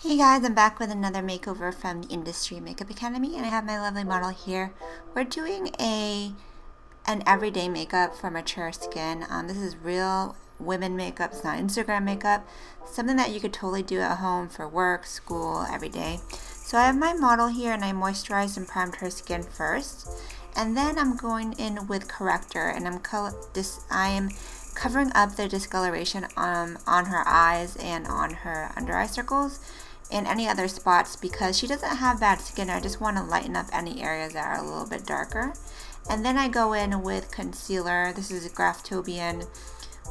Hey guys, I'm back with another makeover from the Industry Makeup Academy, and I have my lovely model here. We're doing an everyday makeup for mature skin. This is real women makeup, it's not Instagram makeup. Something that you could totally do at home for work, school, every day. So I have my model here and I moisturized and primed her skin first. And then I'm going in with corrector and I am covering up the discoloration on her eyes and on her under eye circles and any other spots because she doesn't have bad skin. I just want to lighten up any areas that are a little bit darker. And then I go in with concealer. This is a Graftobian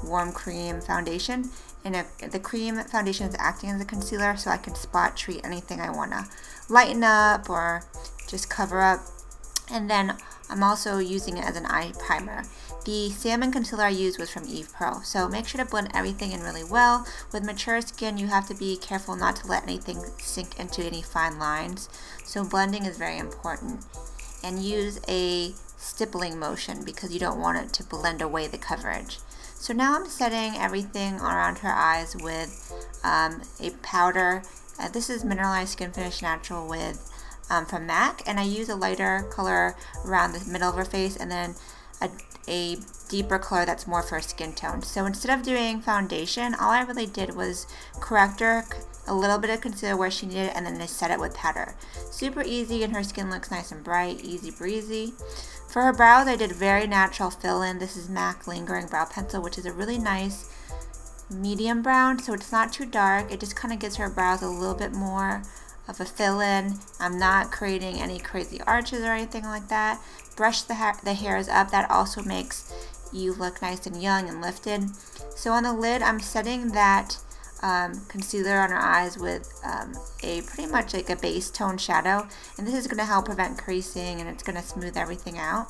warm cream foundation, and the cream foundation is acting as a concealer, so I can spot treat anything I want to lighten up or just cover up. And then I'm also using it as an eye primer. The salmon concealer I used was from Eve Pearl. So make sure to blend everything in really well. With mature skin, you have to be careful not to let anything sink into any fine lines. So blending is very important. And use a stippling motion because you don't want it to blend away the coverage. So now I'm setting everything around her eyes with a powder. This is Mineralized Skin Finish Natural with from MAC, and I use a lighter color around the middle of her face and then a deeper color that's more for her skin tone. So instead of doing foundation, all I really did was corrector, a little bit of concealer where she needed it, and then I set it with powder. Super easy, and her skin looks nice and bright, easy breezy. For her brows, I did very natural fill-in. This is MAC Lingering Brow Pencil, which is a really nice medium brown, so it's not too dark. It just kind of gives her brows a little bit more of a fill-in. I'm not creating any crazy arches or anything like that. Brush the hairs up. That also makes you look nice and young and lifted. So on the lid, I'm setting that concealer on her eyes with a pretty much like a base tone shadow, and this is going to help prevent creasing, and it's going to smooth everything out.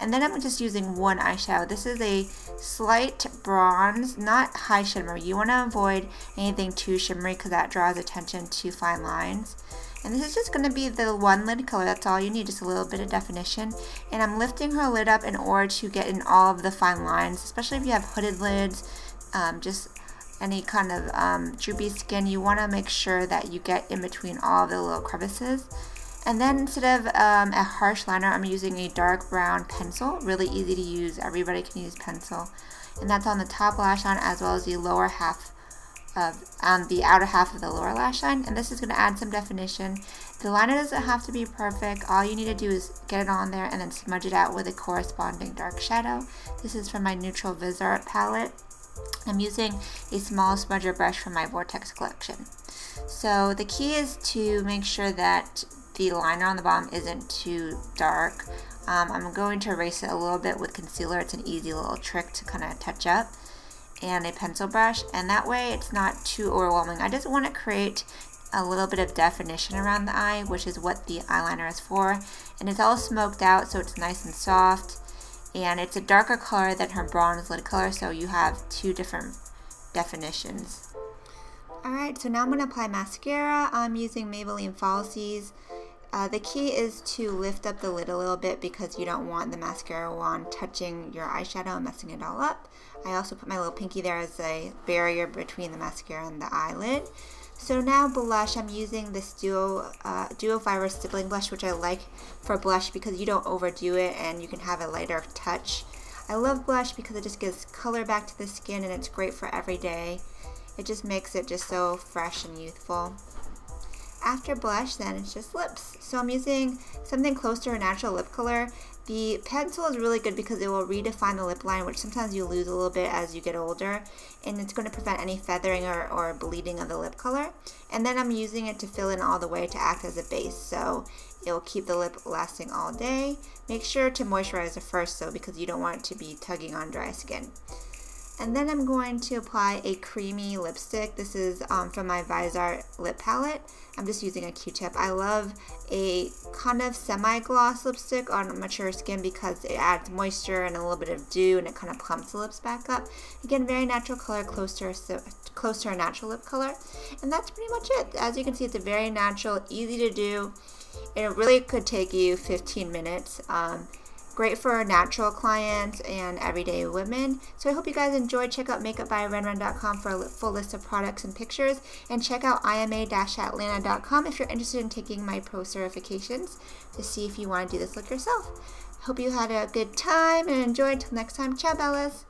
And then I'm just using one eyeshadow. This is a slight bronze, not high shimmer. You want to avoid anything too shimmery because that draws attention to fine lines. And this is just going to be the one lid color. That's all you need, just a little bit of definition. And I'm lifting her lid up in order to get in all of the fine lines, especially if you have hooded lids, just any kind of droopy skin. You want to make sure that you get in between all of the little crevices. And then instead of a harsh liner, I'm using a dark brown pencil, really easy to use, everybody can use pencil. And that's on the top lash line as well as the lower half of, on the outer half of the lower lash line. And this is gonna add some definition. The liner doesn't have to be perfect, all you need to do is get it on there and then smudge it out with a corresponding dark shadow. This is from my neutral Viseart palette. I'm using a small smudger brush from my Vortex collection. So the key is to make sure that the liner on the bottom isn't too dark. I'm going to erase it a little bit with concealer. It's an easy little trick to kind of touch up, and a pencil brush, and that way it's not too overwhelming. I just want to create a little bit of definition around the eye, which is what the eyeliner is for, and it's all smoked out so it's nice and soft, and it's a darker color than her bronze lid color, so you have two different definitions. Alright, so now I'm going to apply mascara. I'm using Maybelline Falsies. The key is to lift up the lid a little bit because you don't want the mascara wand touching your eyeshadow and messing it all up. I also put my little pinky there as a barrier between the mascara and the eyelid. So now blush, I'm using this duo fiber stippling blush, which I like for blush because you don't overdo it and you can have a lighter touch. I love blush because it just gives color back to the skin and it's great for every day. It just makes it just so fresh and youthful. After blush, then it's just lips. So I'm using something close to her natural lip color. The pencil is really good because it will redefine the lip line, which sometimes you lose a little bit as you get older, and it's going to prevent any feathering or bleeding of the lip color. And then I'm using it to fill in all the way to act as a base, so it will keep the lip lasting all day. Make sure to moisturize it first though, because you don't want it to be tugging on dry skin. And then I'm going to apply a creamy lipstick. This is from my Viseart lip palette. I'm just using a Q-tip. I love a kind of semi-gloss lipstick on mature skin because it adds moisture and a little bit of dew, and it kind of plumps the lips back up. Again, very natural color, close to her natural lip color. And that's pretty much it. As you can see, it's a very natural, easy to do. And it really could take you 15 minutes. Great for natural clients and everyday women. So I hope you guys enjoyed. Check out makeupbyrenren.com for a full list of products and pictures. And check out ima-atlanta.com if you're interested in taking my pro certifications to see if you want to do this look yourself. Hope you had a good time and enjoyed. Until next time, ciao bellas.